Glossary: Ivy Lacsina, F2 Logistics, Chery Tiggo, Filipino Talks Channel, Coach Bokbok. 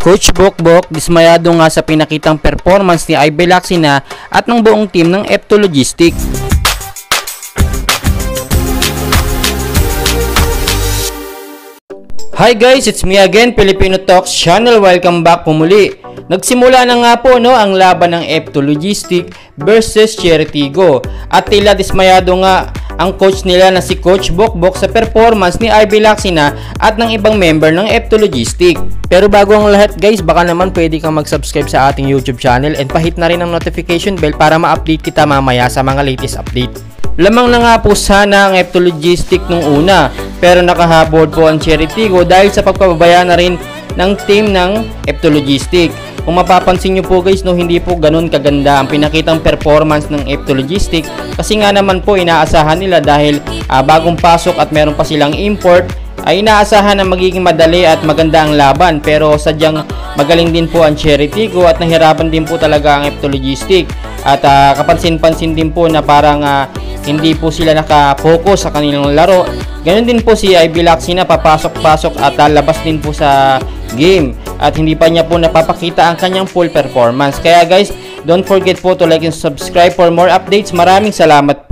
Coach Bokbok, dismayado nga sa pinakitang performance ni Ivy Lacsina at ng buong team ng F2 Logistics. Hi guys, it's me again, Filipino Talks Channel. Welcome back po muli. Nagsimula na nga po ang laban ng F2 Logistics versus Chery Tiggo. At tila dismayado nga ang coach nila na si Coach Bokbok sa performance ni Ivy Lacsina at ng ibang member ng F2 Logistics. Pero bago ang lahat guys, baka naman pwede kang mag-subscribe sa ating YouTube channel and pahit na rin ang notification bell para ma-update kita mamaya sa mga latest update. Lamang na nga po sana ang F2 Logistics nung una, pero nakahabol po ang Chery Tiggo dahil sa pagpababaya na rin ng team ng F2 Logistics. Kung mapapansin nyo po guys, hindi po ganun kaganda ang pinakitang performance ng F2 Logistics kasi nga naman po inaasahan nila dahil bagong pasok at meron pa silang import ay inaasahan na magiging madali at maganda ang laban, pero sadyang magaling din po ang Chery Tiggo at nahirapan din po talaga ang F2 Logistics at kapansin-pansin din po na parang hindi po sila nakapokus sa kanilang laro. Ganun din po si Ivy Lacsina, papasok-pasok at labas din po sa game at hindi pa niya po napapakita ang kanyang full performance. Kaya guys, don't forget po to like and subscribe for more updates. Maraming salamat po.